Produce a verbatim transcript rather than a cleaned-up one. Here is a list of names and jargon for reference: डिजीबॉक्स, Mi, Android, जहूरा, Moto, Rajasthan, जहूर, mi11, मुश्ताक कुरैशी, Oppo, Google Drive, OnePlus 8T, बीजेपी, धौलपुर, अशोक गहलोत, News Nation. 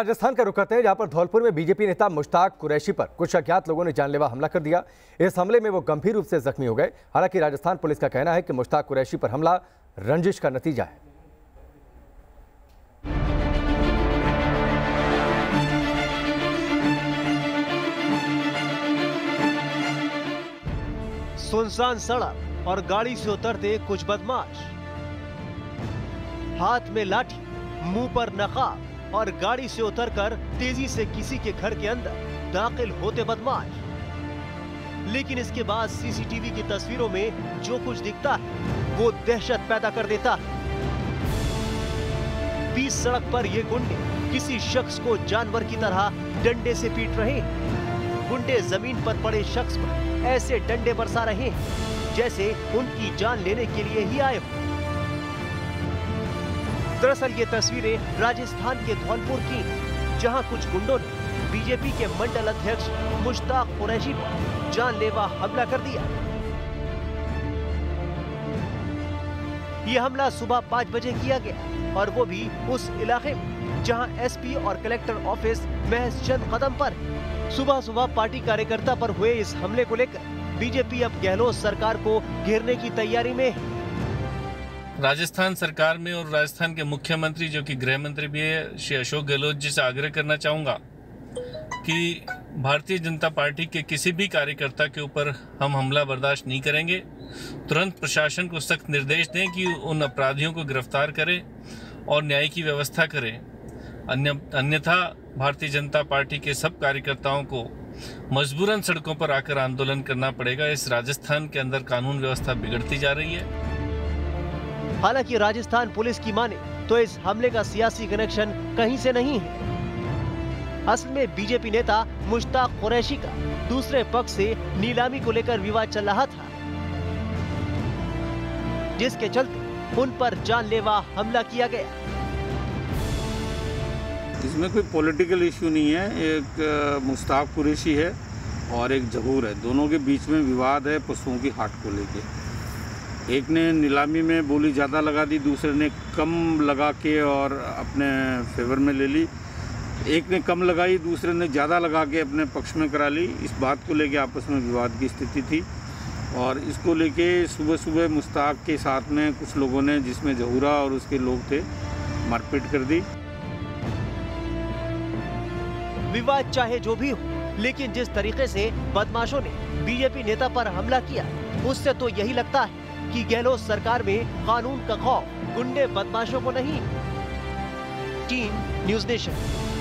राजस्थान का रुख करते हैं, जहां पर धौलपुर में बीजेपी नेता मुश्ताक कुरैशी पर कुछ अज्ञात लोगों ने जानलेवा हमला कर दिया। इस हमले में वो गंभीर रूप से जख्मी हो गए। हालांकि राजस्थान पुलिस का कहना है कि मुश्ताक कुरैशी पर हमला रंजिश का नतीजा है। सुनसान सड़क और गाड़ी से उतरते कुछ बदमाश हाथ में लाठी, मुंह पर नकाब और गाड़ी से उतरकर तेजी से किसी के घर के अंदर दाखिल होते बदमाश। लेकिन इसके बाद सीसीटीवी की तस्वीरों में जो कुछ दिखता है वो दहशत पैदा कर देता है। बीच सड़क पर ये गुंडे किसी शख्स को जानवर की तरह डंडे से पीट रहे हैं। गुंडे जमीन पर पड़े शख्स पर ऐसे डंडे बरसा रहे हैं जैसे उनकी जान लेने के लिए ही आए हो। दरअसल ये तस्वीरें राजस्थान के धौलपुर की, जहां कुछ गुंडों ने बीजेपी के मंडल अध्यक्ष मुश्ताक कुरैशी पर जानलेवा हमला कर दिया। ये हमला सुबह पाँच बजे किया गया और वो भी उस इलाके में जहां एसपी और कलेक्टर ऑफिस महज चंद कदम पर। सुबह सुबह पार्टी कार्यकर्ता पर हुए इस हमले को लेकर बीजेपी अब गहलोत सरकार को घेरने की तैयारी में है। राजस्थान सरकार में और राजस्थान के मुख्यमंत्री, जो कि गृह मंत्री भी है, श्री अशोक गहलोत जी से आग्रह करना चाहूँगा कि भारतीय जनता पार्टी के किसी भी कार्यकर्ता के ऊपर हम हमला बर्दाश्त नहीं करेंगे। तुरंत प्रशासन को सख्त निर्देश दें कि उन अपराधियों को गिरफ्तार करें और न्याय की व्यवस्था करें, अन्य अन्यथा भारतीय जनता पार्टी के सब कार्यकर्ताओं को मजबूरन सड़कों पर आकर आंदोलन करना पड़ेगा। इस राजस्थान के अंदर कानून व्यवस्था बिगड़ती जा रही है। हालांकि राजस्थान पुलिस की माने तो इस हमले का सियासी कनेक्शन कहीं से नहीं है। असल में बीजेपी नेता मुश्ताक कुरैशी का दूसरे पक्ष से नीलामी को लेकर विवाद चल रहा था, जिसके चलते उन पर जानलेवा हमला किया गया। इसमें कोई पॉलिटिकल इश्यू नहीं है। एक मुश्ताक कुरैशी है और एक जहूर है, दोनों के बीच में विवाद है पशुओं की हाट को लेकर। एक ने नीलामी में बोली ज़्यादा लगा दी, दूसरे ने कम लगा के और अपने फेवर में ले ली। एक ने कम लगाई, दूसरे ने ज़्यादा लगा के अपने पक्ष में करा ली। इस बात को लेके आपस में विवाद की स्थिति थी और इसको लेके सुबह सुबह मुश्ताक के साथ में कुछ लोगों ने, जिसमें जहूरा और उसके लोग थे, मारपीट कर दी। विवाद चाहे जो भी हो, लेकिन जिस तरीके से बदमाशों ने बीजेपी नेता पर हमला किया, उससे तो यही लगता है कि गहलोत सरकार में कानून का खौफ गुंडे बदमाशों को नहीं। Team News nation.